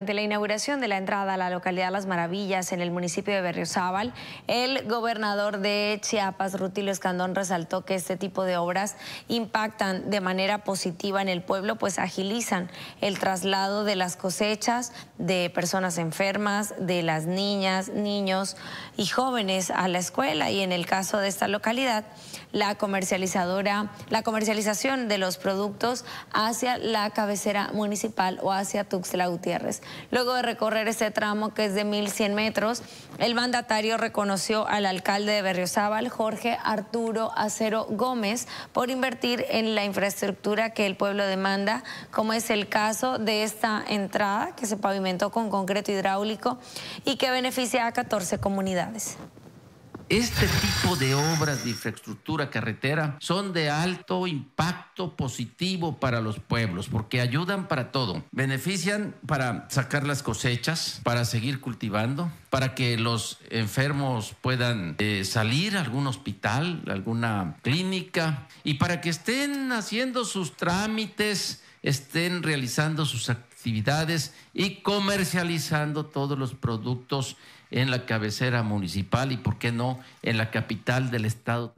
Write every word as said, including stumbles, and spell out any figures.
Ante la inauguración de la entrada a la localidad Las Maravillas en el municipio de Berriozábal, el gobernador de Chiapas, Rutilio Escandón, resaltó que este tipo de obras impactan de manera positiva en el pueblo, pues agilizan el traslado de las cosechas de personas enfermas, de las niñas, niños y jóvenes a la escuela. Y en el caso de esta localidad, la comercializadora, la comercialización de los productos hacia la cabecera municipal o hacia Tuxtla Gutiérrez. Luego de recorrer este tramo, que es de mil cien metros, el mandatario reconoció al alcalde de Berriozábal, Jorge Arturo Acero Gómez, por invertir en la infraestructura que el pueblo demanda, como es el caso de esta entrada que se pavimentó con concreto hidráulico y que beneficia a catorce comunidades. Este tipo de obras de infraestructura carretera son de alto impacto positivo para los pueblos porque ayudan para todo. Benefician para sacar las cosechas, para seguir cultivando, para que los enfermos puedan eh, salir a algún hospital, alguna clínica y para que estén haciendo sus trámites, estén realizando sus actividades y comercializando todos los productos en la cabecera municipal y, ¿por qué no?, en la capital del estado.